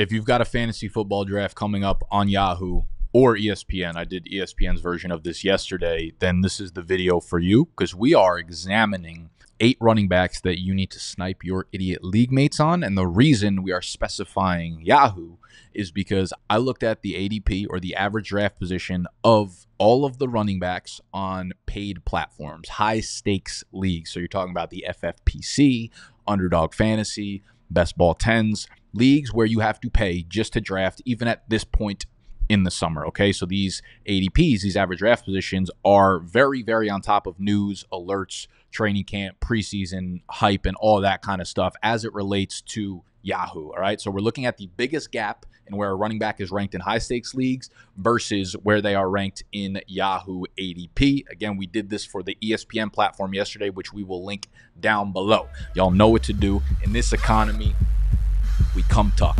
If you've got a fantasy football draft coming up on Yahoo or ESPN, I did ESPN's version of this yesterday, then this is the video for you, because we are examining 8 running backs that you need to snipe your idiot league mates on. And the reason we are specifying Yahoo is because I looked at the ADP, or the average draft position, of all of the running backs on paid platforms, high stakes leagues. So you're talking about the FFPC, Underdog Fantasy, Best Ball 10s, leagues where you have to pay just to draft, even at this point in the summer. Okay, so these ADPs, these average draft positions, are very, very on top of news, alerts, training camp, preseason hype, and all that kind of stuff as it relates to Yahoo. All right, so we're looking at the biggest gap in where a running back is ranked in high stakes leagues versus where they are ranked in Yahoo ADP. Again, we did this for the ESPN platform yesterday, which we will link down below. Y'all know what to do. In this economy, we come tucked.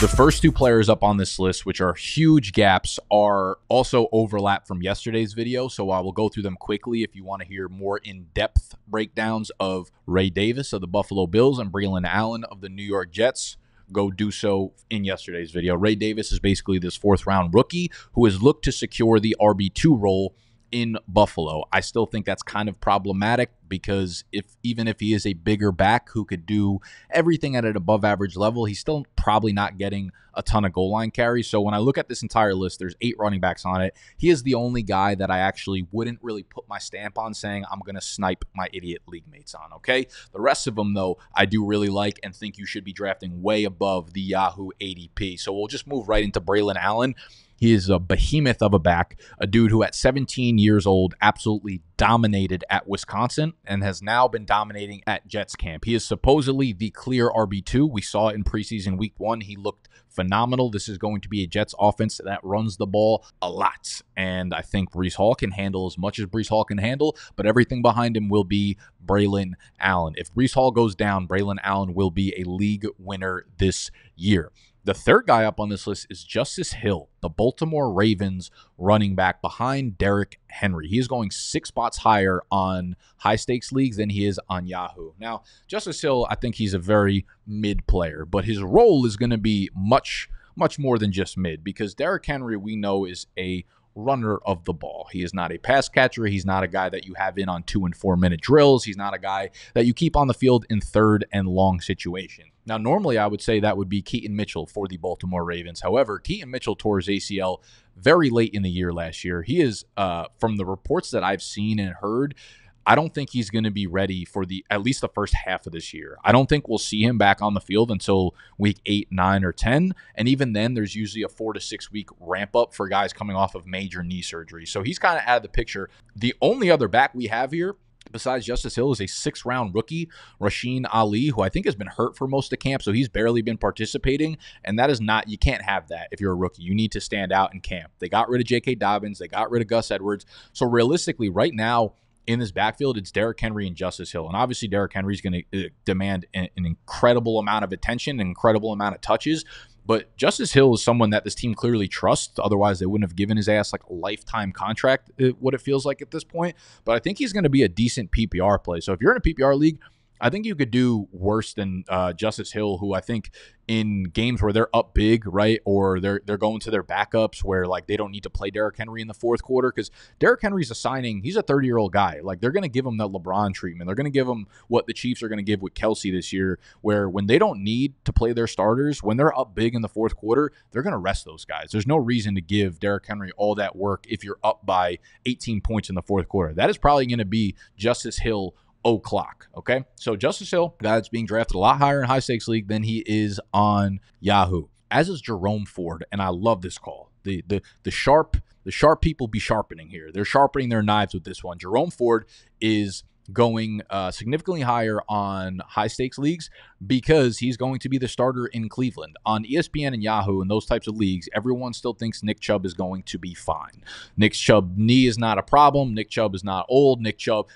The first 2 players up on this list, which are huge gaps, are also overlap from yesterday's video, so I will go through them quickly if you want to hear more in-depth breakdowns of Ray Davis of the Buffalo Bills and Braelon Allen of the New York Jets. Go do so in yesterday's video. Ray Davis is basically this 4th-round rookie who has looked to secure the RB2 role in Buffalo. I still think that's kind of problematic, because even if he is a bigger back who could do everything at an above average level, he's still probably not getting a ton of goal line carries. So when I look at this entire list, there's 8 running backs on it. He is the only guy that I actually wouldn't really put my stamp on saying I'm going to snipe my idiot league mates on, okay? The rest of them, though, I do really like and think you should be drafting way above the Yahoo ADP. So we'll just move right into Braelon Allen. He is a behemoth of a back, a dude who at 17 years old absolutely dominated at Wisconsin and has now been dominating at Jets camp. He is supposedly the clear RB2. We saw it in preseason week 1. He looked phenomenal. This is going to be a Jets offense that runs the ball a lot, and I think Breece Hall can handle as much as Breece Hall can handle, but everything behind him will be Braelon Allen. If Breece Hall goes down, Braelon Allen will be a league winner this year. The third guy up on this list is Justice Hill, the Baltimore Ravens running back behind Derrick Henry. He is going 6 spots higher on high-stakes leagues than he is on Yahoo. Now, Justice Hill, I think he's a very mid player, but his role is going to be much, much more than just mid, because Derrick Henry, we know, is a runner of the ball. He is not a pass catcher. He's not a guy that you have in on 2- and 4-minute drills. He's not a guy that you keep on the field in 3rd and long situations. Now, normally I would say that would be Keaton Mitchell for the Baltimore Ravens. However, Keaton Mitchell tore his ACL very late in the year last year. He is, from the reports that I've seen and heard, I don't think he's going to be ready for at least the first half of this year. I don't think we'll see him back on the field until week 8, 9, or 10. And even then, there's usually a 4- to 6-week ramp up for guys coming off of major knee surgery. So he's kind of out of the picture. The only other back we have here besides Justice Hill is a 6th-round rookie, Rasheen Ali, who I think has been hurt for most of camp, so he's barely been participating, and that is not, you can't have that if you're a rookie. You need to stand out in camp. They got rid of J.K. Dobbins. They got rid of Gus Edwards. So realistically, right now, in this backfield, it's Derrick Henry and Justice Hill. And obviously, Derrick Henry is going to demand an incredible amount of attention, an incredible amount of touches. But Justice Hill is someone that this team clearly trusts. Otherwise, they wouldn't have given his ass like a lifetime contract, what it feels like at this point. But I think he's going to be a decent PPR play. So if you're in a PPR league, I think you could do worse than Justice Hill, who I think in games where they're up big, right, or they're going to their backups where, like, they don't need to play Derrick Henry in the 4th quarter, because Derrick Henry's a signing. He's a 30-year-old guy. Like, they're going to give him that LeBron treatment. They're going to give him what the Chiefs are going to give with Kelsey this year, where when they don't need to play their starters, when they're up big in the 4th quarter, they're going to rest those guys. There's no reason to give Derrick Henry all that work if you're up by 18 points in the 4th quarter. That is probably going to be Justice Hill o'clock, okay? So Justice Hill, guy that's being drafted a lot higher in high-stakes league than he is on Yahoo, as is Jerome Ford, and I love this call. The sharp people be sharpening here. They're sharpening their knives with this one. Jerome Ford is going significantly higher on high-stakes leagues because he's going to be the starter in Cleveland. On ESPN and Yahoo and those types of leagues, everyone still thinks Nick Chubb is going to be fine. Nick Chubb's knee is not a problem. Nick Chubb is not old. Nick Chubb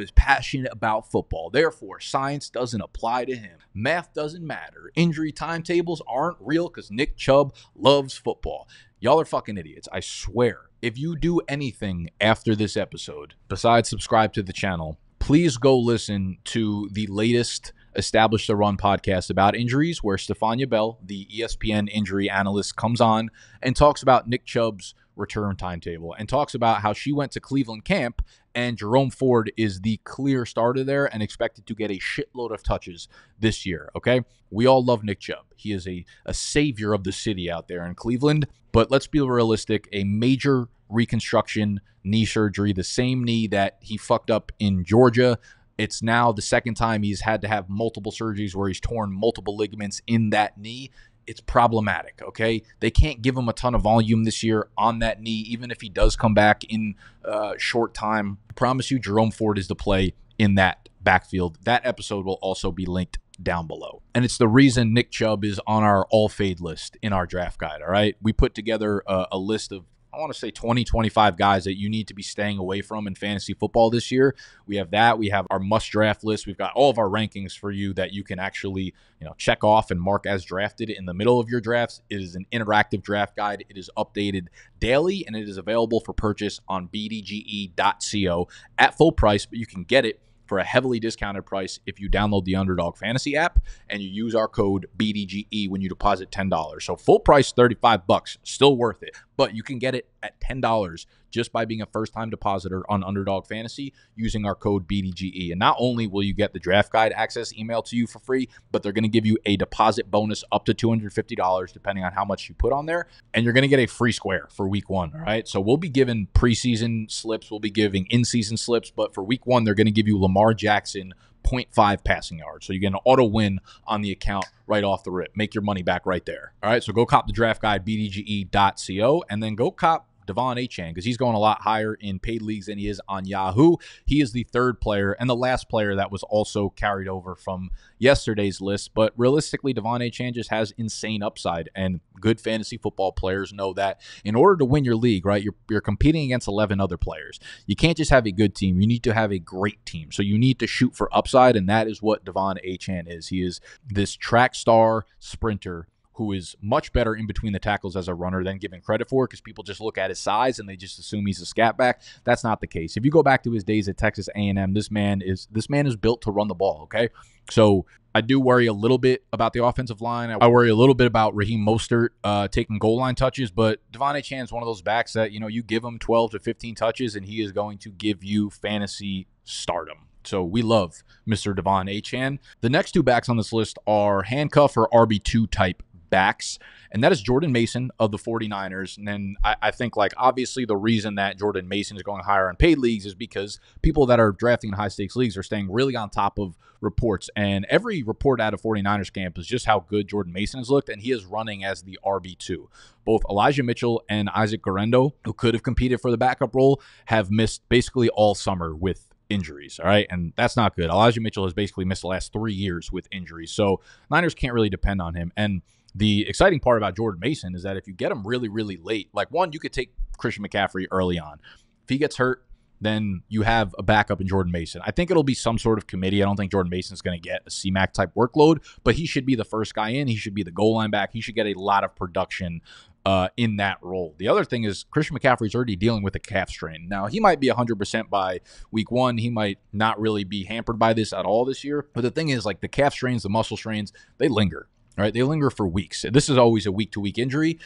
is passionate about football. Therefore, science doesn't apply to him. Math doesn't matter. Injury timetables aren't real because Nick Chubb loves football. Y'all are fucking idiots, I swear. If you do anything after this episode besides subscribe to the channel, please go listen to the latest Establish the Run podcast about injuries, where Stefania Bell, the ESPN injury analyst, comes on and talks about Nick Chubb's return timetable and talks about how she went to Cleveland camp and Jerome Ford is the clear starter there and expected to get a shitload of touches this year. Okay, we all love Nick Chubb. He is a savior of the city out there in Cleveland, but let's be realistic. A major reconstruction knee surgery, the same knee that he fucked up in Georgia. It's now the second time he's had to have multiple surgeries where he's torn multiple ligaments in that knee. It's problematic, okay? They can't give him a ton of volume this year on that knee, even if he does come back in short time. I promise you, Jerome Ford is the play in that backfield. That episode will also be linked down below. And it's the reason Nick Chubb is on our all-fade list in our draft guide, all right? We put together a list of, I want to say 20, 25 guys that you need to be staying away from in fantasy football this year. We have that. We have our must draft list. We've got all of our rankings for you that you can actually, you know, check off and mark as drafted in the middle of your drafts. It is an interactive draft guide. It is updated daily, and it is available for purchase on BDGE.co at full price, but you can get it for a heavily discounted price if you download the Underdog Fantasy app and you use our code BDGE when you deposit $10. So full price, $35, still worth it. But you can get it at $10 just by being a first-time depositor on Underdog Fantasy using our code BDGE. And not only will you get the draft guide access email to you for free, but they're going to give you a deposit bonus up to $250 depending on how much you put on there. And you're going to get a free square for week one, all right? So we'll be giving preseason slips. We'll be giving in-season slips. But for week one, they're going to give you Lamar Jackson 0.5 passing yards. So you get an auto win on the account right off the rip. Make your money back right there. All right, so go cop the draft guide, BDGE.co, and then go cop De'Von Achane because he's going a lot higher in paid leagues than he is on Yahoo. He is the third player and the last player that was also carried over from yesterday's list. But realistically, De'Von Achane just has insane upside, and good fantasy football players know that in order to win your league, right, you're competing against 11 other players. You can't just have a good team. You need to have a great team. So you need to shoot for upside, and that is what De'Von Achane is. He is this track star sprinter who is much better in between the tackles as a runner than given credit for, because people just look at his size and they just assume he's a scat back. That's not the case. If you go back to his days at Texas A&M, this man is built to run the ball, okay? So I do worry a little bit about the offensive line. I worry a little bit about Raheem Mostert taking goal line touches, but De'Von Achane is one of those backs that, you know, you give him 12 to 15 touches and he is going to give you fantasy stardom. So we love Mr. De'Von Achane. The next two backs on this list are handcuff or RB2 type backs, and that is Jordan Mason of the 49ers. And then I think, like, obviously the reason that Jordan Mason is going higher on paid leagues is because people that are drafting in high stakes leagues are staying really on top of reports, and every report out of 49ers camp is just how good Jordan Mason has looked, and he is running as the RB2. Both Elijah Mitchell and Isaac Garendo, who could have competed for the backup role, have missed basically all summer with injuries, all right? And that's not good. Elijah Mitchell has basically missed the last 3 years with injuries, so Niners can't really depend on him. And the exciting part about Jordan Mason is that if you get him really, really late, like, one, you could take Christian McCaffrey early on. If he gets hurt, then you have a backup in Jordan Mason. I think it'll be some sort of committee. I don't think Jordan Mason's going to get a CMAC type workload, but he should be the first guy in. He should be the goal line back. He should get a lot of production in that role. The other thing is Christian McCaffrey's already dealing with a calf strain. Now, he might be 100% by week one. He might not really be hampered by this at all this year. But the thing is, like, the calf strains, the muscle strains, they linger. All right, they linger for weeks. This is always a week-to-week injury,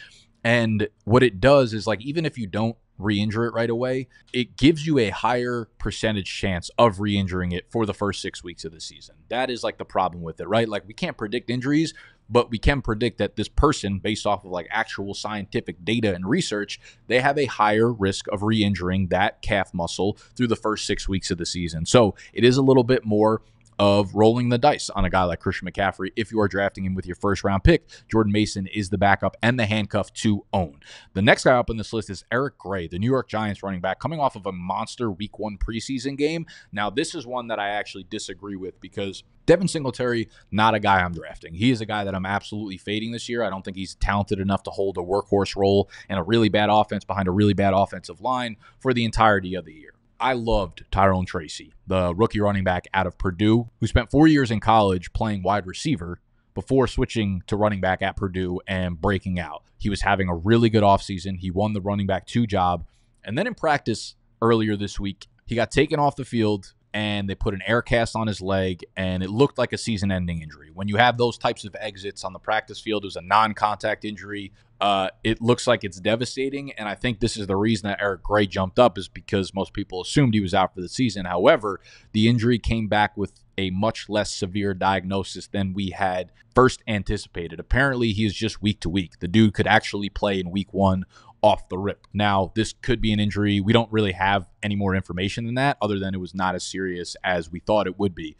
and what it does is, like, even if you don't re-injure it right away, it gives you a higher percentage chance of re-injuring it for the first 6 weeks of the season. That is, like, the problem with it, right? Like, we can't predict injuries, but we can predict that this person, based off of, like, actual scientific data and research, they have a higher risk of re-injuring that calf muscle through the first 6 weeks of the season. So it is a little bit more of rolling the dice on a guy like Christian McCaffrey if you are drafting him with your first-round pick. Jordan Mason is the backup and the handcuff to own. The next guy up on this list is Eric Gray, the New York Giants running back, coming off of a monster Week 1 preseason game. Now, this is one that I actually disagree with because Devin Singletary, not a guy I'm drafting. He is a guy that I'm absolutely fading this year. I don't think he's talented enough to hold a workhorse role in a really bad offense behind a really bad offensive line for the entirety of the year. I loved Tyrone Tracy, the rookie running back out of Purdue, who spent 4 years in college playing wide receiver before switching to running back at Purdue and breaking out. He was having a really good offseason. He won the running back 2 job. And then in practice earlier this week, he got taken off the field and they put an air cast on his leg, and it looked like a season-ending injury. When you have those types of exits on the practice field, it was a non-contact injury. It looks like it's devastating, and I think this is the reason that Eric Gray jumped up, is because most people assumed he was out for the season. However, the injury came back with a much less severe diagnosis than we had first anticipated. Apparently, he is just week to week. The dude could actually play in week one off the rip. Now, this could be an injury. We don't really have any more information than that, other than it was not as serious as we thought it would be.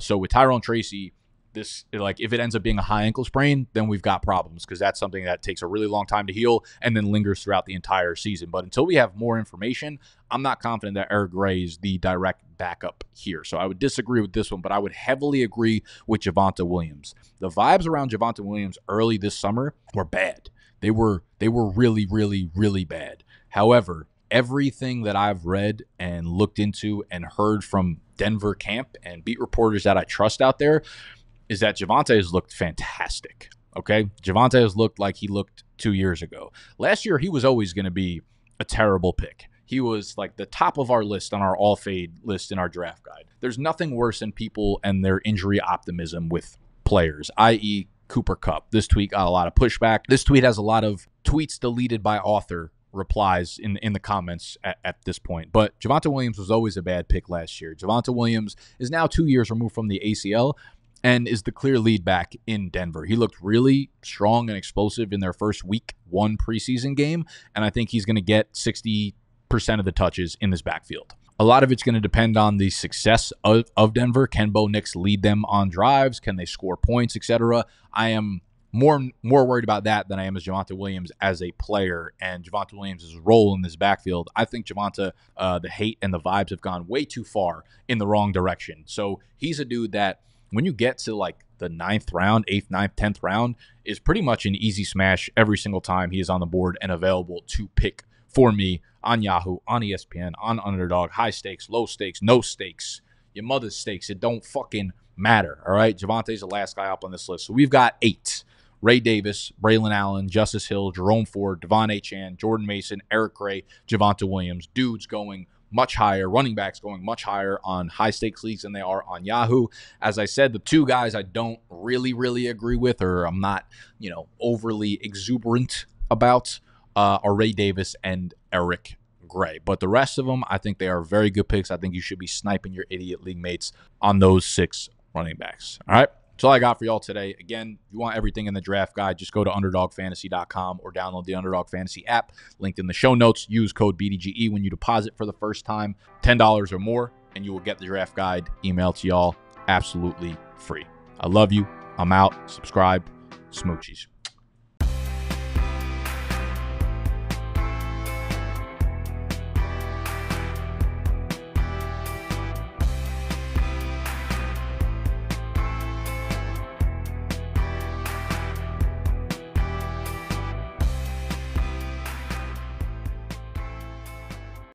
So with Tyrone Tracy, if it ends up being a high ankle sprain, then we've got problems, because that's something that takes a really long time to heal and then lingers throughout the entire season. But until we have more information, I'm not confident that Eric Gray is the direct backup here. So I would disagree with this one, but I would heavily agree with Javonte Williams. The vibes around Javonte Williams early this summer were bad. They were really, really, really bad. However, everything that I've read and looked into and heard from Denver camp and beat reporters that I trust out there is that Javonte has looked fantastic, okay? Javonte has looked like he looked 2 years ago. Last year, he was always going to be a terrible pick. He was like the top of our list on our all-fade list in our draft guide. There's nothing worse than people and their injury optimism with players, i.e., Cooper Kupp. This tweet got a lot of pushback. This tweet has a lot of tweets deleted by author replies in the comments at this point. But Javonte Williams was always a bad pick last year. Javonte Williams is now 2 years removed from the ACL and is the clear lead back in Denver. He looked really strong and explosive in their first week one preseason game, and I think he's going to get 60% of the touches in this backfield. A lot of it's going to depend on the success of Denver. Can Bo Nix lead them on drives? Can they score points, etc.? I am more worried about that than I am as Javonte Williams as a player and Javonte Williams' role in this backfield. I think Javonte, the hate and the vibes have gone way too far in the wrong direction. So he's a dude that when you get to like the 9th round, 8th, 9th, 10th round, is pretty much an easy smash every single time he is on the board and available to pick for me on Yahoo, on ESPN, on Underdog, high stakes, low stakes, no stakes, your mother's stakes. It don't fucking matter, all right? Javonte's the last guy up on this list. So we've got 8. Ray Davis, Braelon Allen, Justice Hill, Jerome Ford, De'Von Achane, Jordan Mason, Eric Gray, Javonte Williams. Dudes going much higher, running backs going much higher on high stakes leagues than they are on Yahoo. As I said, the two guys I don't really agree with, or I'm not, you know, overly exuberant about, are Ray Davis and Eric Gray. But the rest of them, I think they are very good picks. I think you should be sniping your idiot league mates on those 6 running backs. All right, that's all I got for y'all today. Again, if you want everything in the draft guide, just go to underdogfantasy.com or download the Underdog Fantasy app, linked in the show notes. Use code BDGE when you deposit for the first time, $10 or more, and you will get the draft guide emailed to y'all absolutely free. I love you. I'm out. Subscribe. Smoochies.